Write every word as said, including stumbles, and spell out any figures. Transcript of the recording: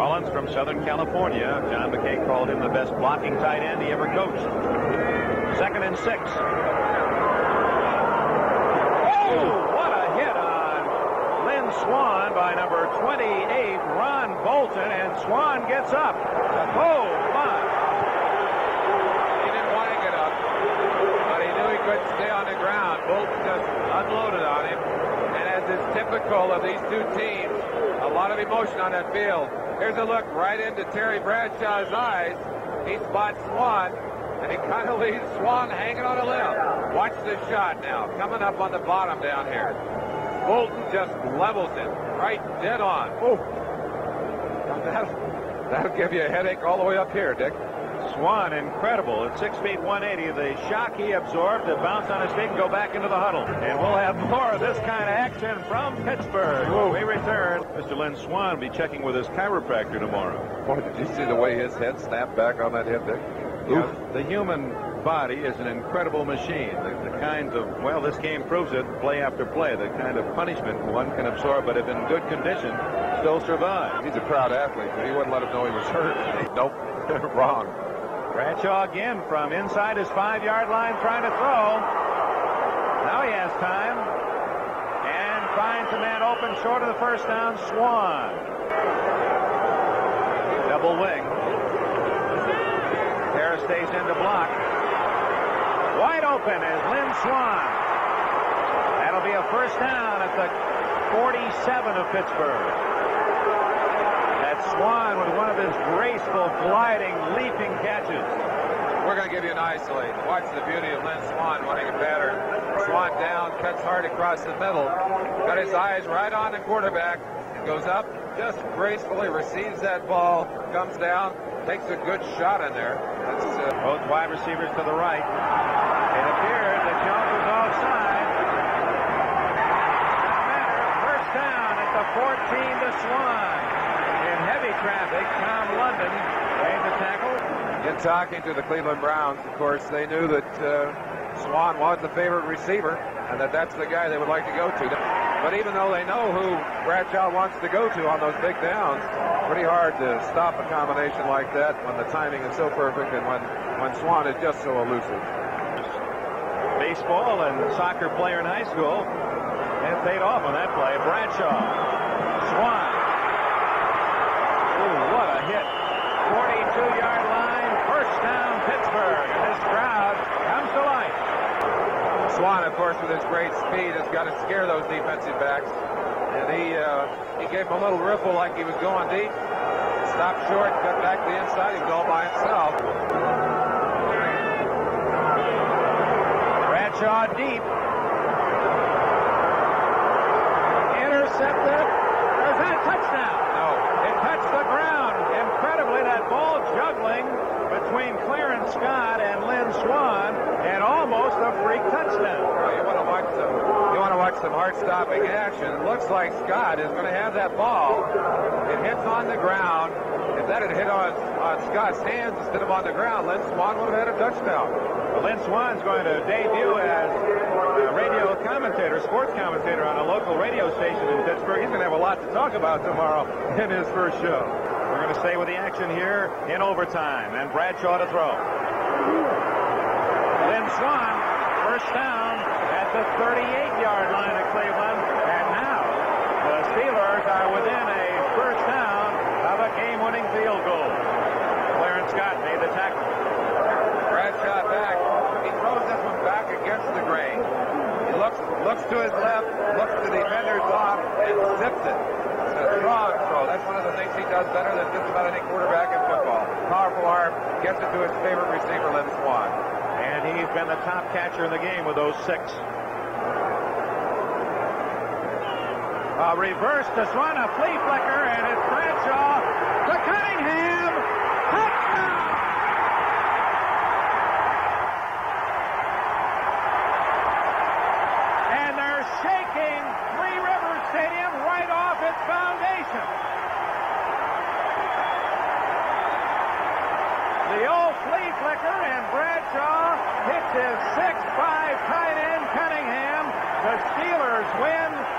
Mullins from Southern California. John McKay called him the best blocking tight end he ever coached. Second and six. Oh, what a hit on Lynn Swann by number twenty-eight, Ron Bolton, and Swann gets up. Oh, my. He didn't want to get up, but he knew he couldn't stay on the ground. Bolton just unloaded on him, and as is typical of these two teams, a lot of emotion on that field. Here's a look right into Terry Bradshaw's eyes. He spots Swann, and he kind of leaves Swann hanging on a limb. Watch the shot now, coming up on the bottom down here. Bolton just levels it right dead on. Oh, that'll, that'll give you a headache all the way up here, Dick. Swann, incredible. At six feet one eighty, the shock he absorbed, the bounce on his feet, and go back into the huddle. And we'll have more of this kind of action from Pittsburgh. Whoa. When we return, Mister Lynn Swann will be checking with his chiropractor tomorrow. Boy, did you see the way his head snapped back on that hip, Dick? Oof. Yeah, the human body is an incredible machine. The, the kinds of, well, this game proves it, play after play, the kind of punishment one can absorb, but if in good condition, still survive. He's a proud athlete, but he wouldn't let him know he was hurt. Nope, wrong. Bradshaw again from inside his five-yard line trying to throw. Now he has time. And finds a man open short of the first down, Swann. Double wing. Harris stays in to block. Wide open is Lynn Swann. That'll be a first down at the forty-seven of Pittsburgh. Swann with one of his graceful, gliding, leaping catches. We're going to give you an isolate. Watch the beauty of Lynn Swann when he gets battered. Swann down, cuts hard across the middle. Got his eyes right on the quarterback. Goes up, just gracefully receives that ball, comes down, takes a good shot in there. That's, uh, both wide receivers to the right. It appeared that Jones was offside. First down at the fourteen to Swann. Heavy traffic. Tom London made the tackle. In talking to the Cleveland Browns, of course, they knew that uh, Swann was the favorite receiver and that that's the guy they would like to go to. But even though they know who Bradshaw wants to go to on those big downs, pretty hard to stop a combination like that when the timing is so perfect and when, when Swann is just so elusive. Baseball and soccer player in high school, and it paid off on that play. Bradshaw, Swann. What a hit. forty-two-yard line, first down, Pittsburgh. And this crowd comes to life. Swann, of course, with his great speed, has got to scare those defensive backs. And he uh, he gave him a little riffle like he was going deep. Stopped short, cut back to the inside. He was all by himself. Bradshaw deep. Intercepted. There's that touchdown. The ground. Incredibly, that ball juggling between Clarence Scott and Lynn Swann, and almost a freak touchdown. Well, you want to watch some. You want to watch some heart-stopping action. It looks like Scott is going to have that ball. It hits on the ground. If that had hit on, on Scott's hands instead of on the ground, Lynn Swann would have had a touchdown. Well, Lynn Swann's going to debut as a radio commentator, sports commentator on a local radio station in Pittsburgh. He's going to have a lot to talk about tomorrow in his first show. We're going to stay with the action here in overtime, and Bradshaw to throw. Lynn Swann, first down at the thirty-eight-yard line of Cleveland, and now the Steelers are within a first down of a game-winning field goal. Clarence Scott made the tackle. Bradshaw back. He throws this one back against the grain. He looks, looks to his left, looks to the defender's off, and zips it. It's a strong throw. That's one of the things he does better than just about any quarterback in football. Powerful arm, gets it to his favorite receiver, Lynn Swann. And he's been the top catcher in the game with those six. A reverse to Swann, a flea flicker, and it's Bradshaw to Cunningham. Touchdown! And they're shaking Three Rivers Stadium right off its foundation. The old flea flicker, and Bradshaw hits his six five tight end Cunningham. The Steelers win